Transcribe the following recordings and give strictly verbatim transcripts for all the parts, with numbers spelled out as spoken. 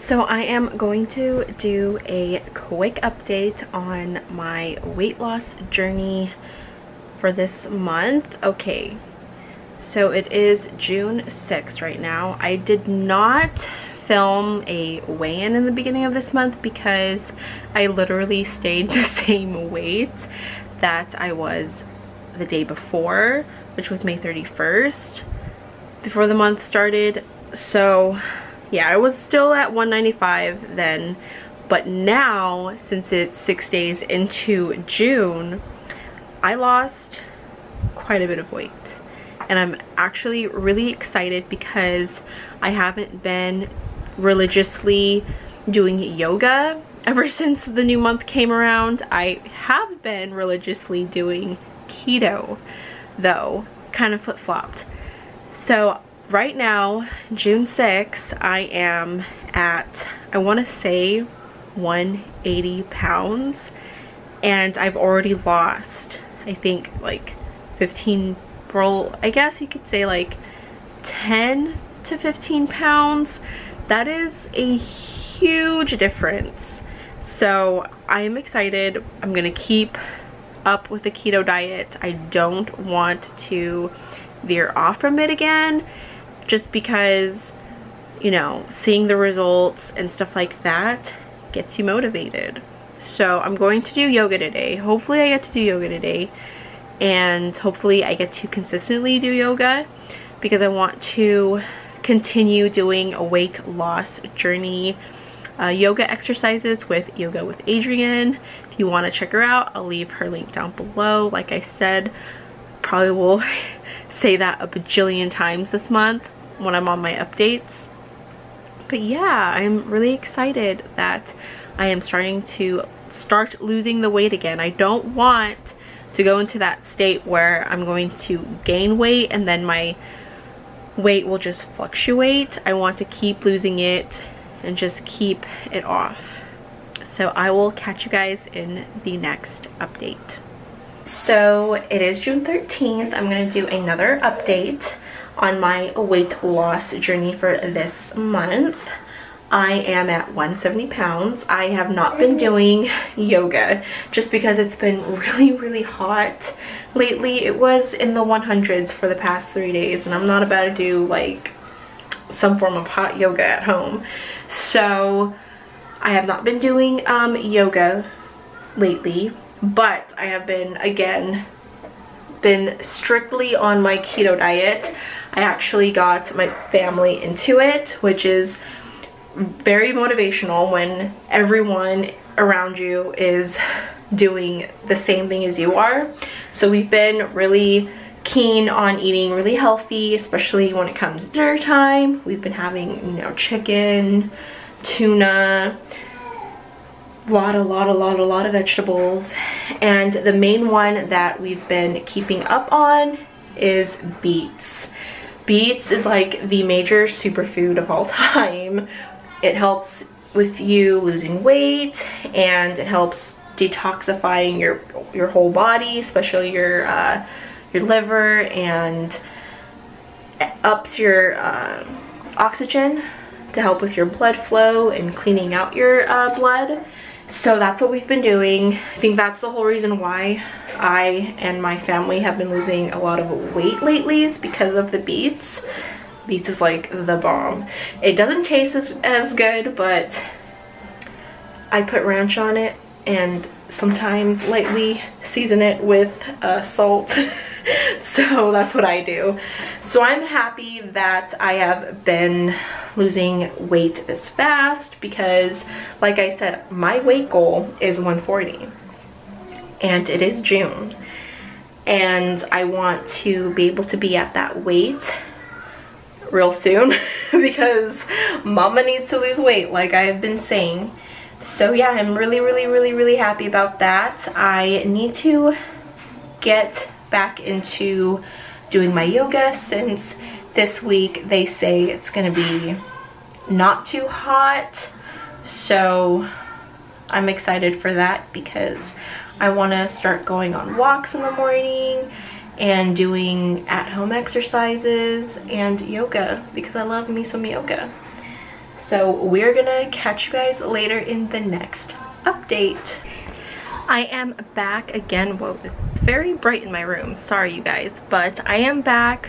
So I am going to do a quick update on my weight loss journey for this month. Okay, so it is June sixth right now. I did not film a weigh-in in the beginning of this month because I literally stayed the same weight that I was the day before, which was May thirty-first, before the month started. So yeah, I was still at one ninety-five then, but now, since it's six days into June, I lost quite a bit of weight. And I'm actually really excited because I haven't been religiously doing yoga ever since the new month came around. I have been religiously doing keto, though, kind of flip-flopped. So right now, June sixth, I am at, I want to say, one hundred eighty pounds, and I've already lost, I think, like fifteen, well, I guess you could say like ten to fifteen pounds. That is a huge difference. So I am excited. I'm gonna keep up with the keto diet. I don't want to veer off from it again, just because, you know, seeing the results and stuff like that gets you motivated. So I'm going to do yoga today. Hopefully I get to do yoga today, and hopefully I get to consistently do yoga, because I want to continue doing a weight loss journey, uh, yoga exercises with Yoga with Adriene. If you want to check her out, I'll leave her link down below. Like I said, probably will say that a bajillion times this month when I'm on my updates. But yeah, I'm really excited that I am starting to start losing the weight again. I don't want to go into that state where I'm going to gain weight and then my weight will just fluctuate. I want to keep losing it and just keep it off. So I will catch you guys in the next update. So it is June thirteenth. I'm going to do another update on my weight loss journey for this month. I am at one hundred seventy pounds. I have not been doing yoga just because it's been really, really hot lately. It was in the hundreds for the past three days, and I'm not about to do like some form of hot yoga at home. So I have not been doing um, yoga lately, but I have been, again, been strictly on my keto diet. I actually got my family into it, which is very motivational when everyone around you is doing the same thing as you are. So we've been really keen on eating really healthy, especially when it comes to dinner time. We've been having, you know, chicken, tuna, a lot, a lot, a lot, a lot of vegetables. And the main one that we've been keeping up on is beets. Beets is like the major superfood of all time. It helps with you losing weight, and it helps detoxifying your your whole body, especially your uh, your liver, and ups your uh, oxygen to help with your blood flow and cleaning out your uh, blood. So that's what we've been doing. I think that's the whole reason why I and my family have been losing a lot of weight lately, is because of the beets. Beets is like the bomb. It doesn't taste as, as good, but I put ranch on it and sometimes lightly season it with uh, salt. So that's what I do. So I'm happy that I have been losing weight this fast, because like I said, my weight goal is one forty, and it is June, and I want to be able to be at that weight real soon because mama needs to lose weight, like I've been saying. So yeah, I'm really really really really happy about that. I need to get back into doing my yoga, since this week they say it's gonna be not too hot. So I'm excited for that, because I want to start going on walks in the morning and doing at-home exercises and yoga, because I love me some yoga. So we're gonna catch you guys later in the next update. I am back again. Whoa, it's very bright in my room. Sorry, you guys. But I am back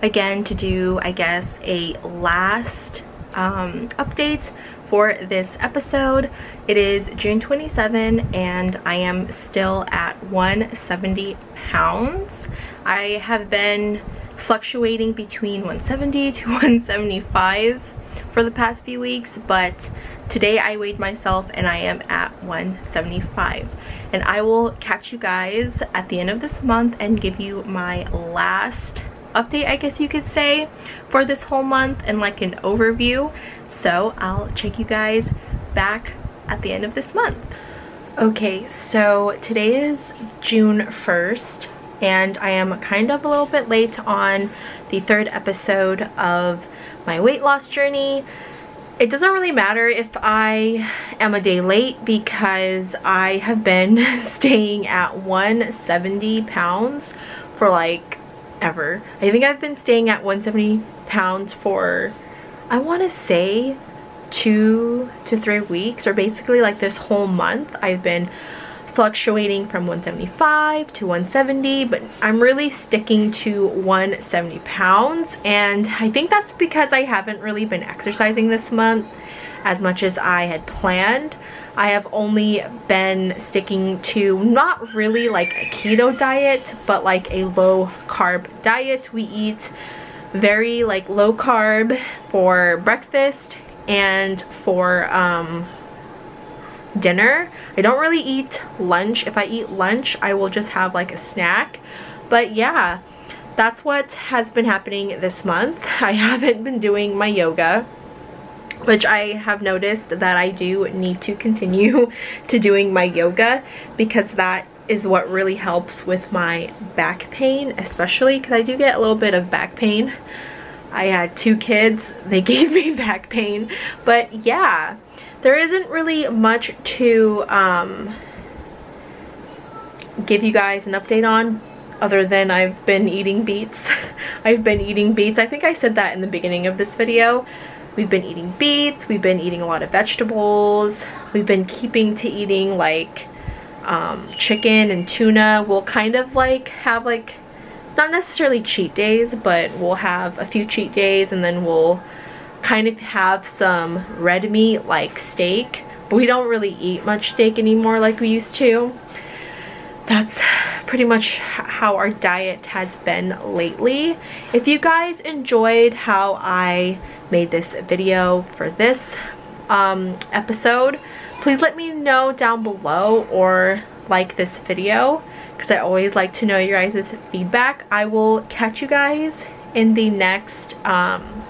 again to do, I guess, a last um, update for this episode. It is June twenty-seventh and I am still at one hundred seventy pounds. I have been fluctuating between one seventy to one seventy-five for the past few weeks, but today I weighed myself and I am at one seventy-five. And I will catch you guys at the end of this month and give you my last update, I guess you could say, for this whole month and like an overview. So I'll check you guys back at the end of this month. Okay, so today is June first and I am kind of a little bit late on the third episode of my weight loss journey. It doesn't really matter if I am a day late because I have been staying at one hundred seventy pounds for like ever. I think I've been staying at one hundred seventy pounds for, I want to say, two to three weeks, or basically like this whole month I've been fluctuating from one seventy-five to one seventy, but I'm really sticking to one hundred seventy pounds, and I think that's because I haven't really been exercising this month as much as I had planned. I have only been sticking to not really like a keto diet, but like a low carb diet. We eat very like low carb for breakfast and for um, dinner. I don't really eat lunch. If I eat lunch, I will just have like a snack. But yeah, that's what has been happening this month. I haven't been doing my yoga, which I have noticed that I do need to continue to doing my yoga, because that is what really helps with my back pain, especially because I do get a little bit of back pain. I had two kids, they gave me back pain. But yeah, there isn't really much to um, give you guys an update on, other than I've been eating beets. I've been eating beets. I think I said that in the beginning of this video. We've been eating beets, we've been eating a lot of vegetables, we've been keeping to eating like um, chicken and tuna. We'll kind of like have like, not necessarily cheat days, but we'll have a few cheat days and then we'll kind of have some red meat like steak. But we don't really eat much steak anymore like we used to. That's pretty much how our diet has been lately. If you guys enjoyed how I made this video for this um, episode, please let me know down below or like this video, because I always like to know your guys' feedback. I will catch you guys in the next um,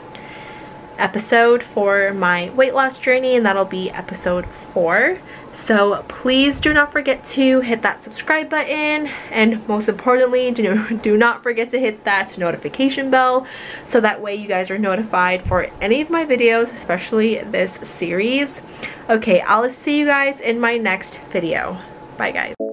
episode for my weight loss journey, and that'll be episode four. So please do not forget to hit that subscribe button, and most importantly, do, do not forget to hit that notification bell, so that way you guys are notified for any of my videos, especially this series. Okay, I'll see you guys in my next video. Bye guys.